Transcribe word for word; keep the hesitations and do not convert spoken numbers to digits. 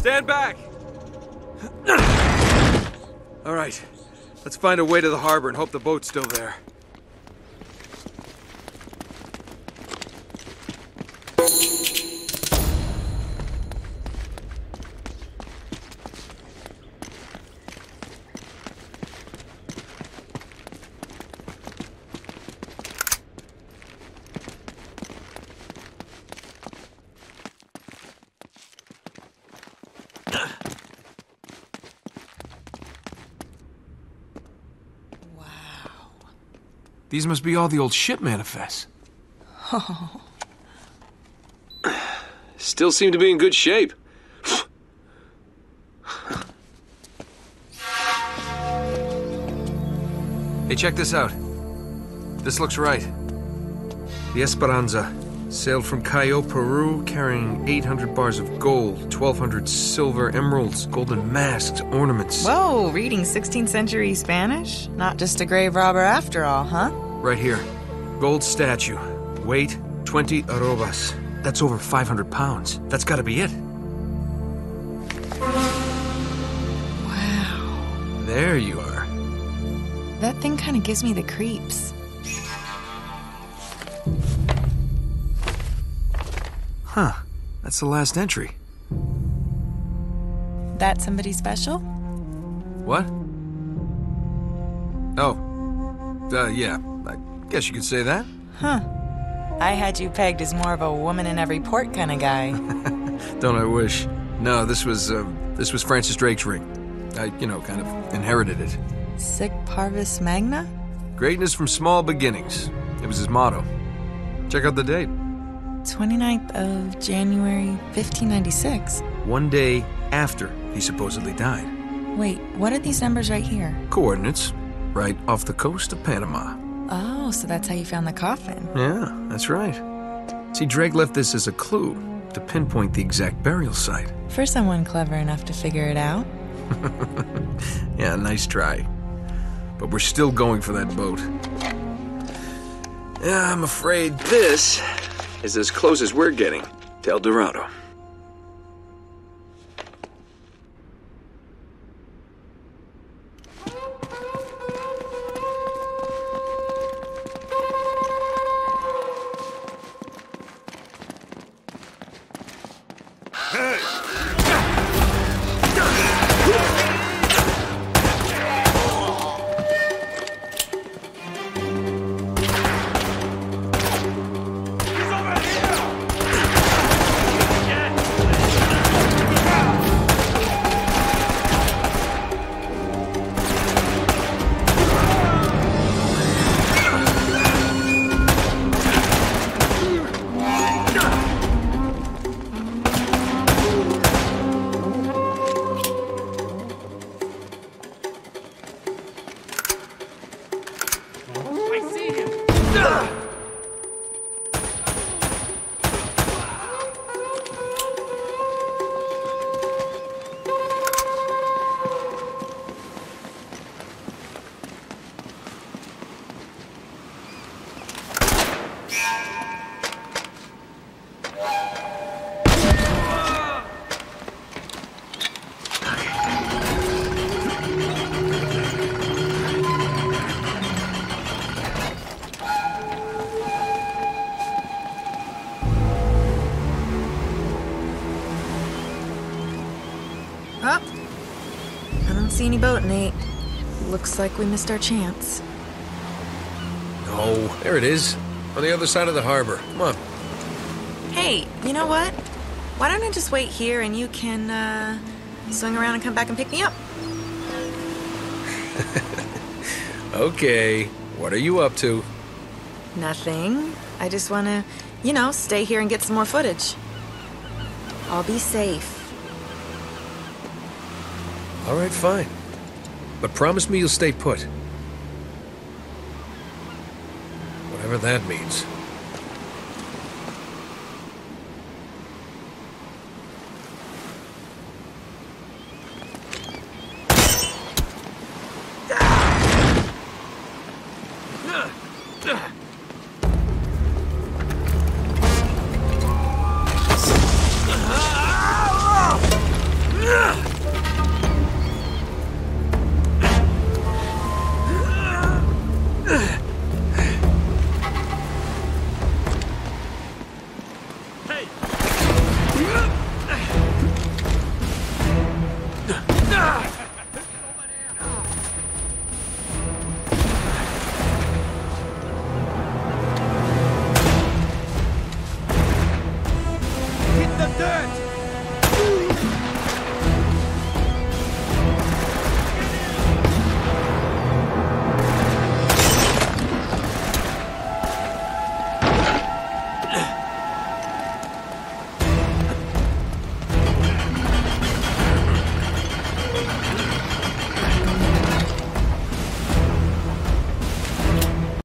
Stand back! All right, let's find a way to the harbor and hope the boat's still there. These must be all the old ship manifests. Oh. Still seem to be in good shape. Hey, check this out. This looks right. The Esperanza sailed from Callao, Peru, carrying eight hundred bars of gold, twelve hundred silver emeralds, golden masks, ornaments. Whoa, reading sixteenth century Spanish? Not just a grave robber after all, huh? Right here. Gold statue. Weight, twenty arrobas. That's over five hundred pounds. That's gotta be it. Wow. There you are. That thing kinda gives me the creeps. Huh. That's the last entry. That somebody special? What? Oh. Uh, yeah. I guess you could say that. Huh. I had you pegged as more of a woman in every port kind of guy. Don't I wish. No, this was, uh, this was Francis Drake's ring. I, you know, kind of inherited it. Sic Parvis Magna? Greatness from small beginnings. It was his motto. Check out the date. twenty-ninth of January, fifteen ninety-six. One day after he supposedly died. Wait, what are these numbers right here? Coordinates, right off the coast of Panama. Oh, so that's how you found the coffin. Yeah, that's right. See, Drake left this as a clue to pinpoint the exact burial site. For someone clever enough to figure it out. Yeah, nice try. But we're still going for that boat. Yeah, I'm afraid this is as close as we're getting to El Dorado. See any boat, Nate. Looks like we missed our chance. Oh, there it is. On the other side of the harbor. Come on. Hey, you know what? Why don't I just wait here and you can, uh, swing around and come back and pick me up? Okay. What are you up to? Nothing. I just want to, you know, stay here and get some more footage. I'll be safe. All right, fine. But promise me you'll stay put. Whatever that means.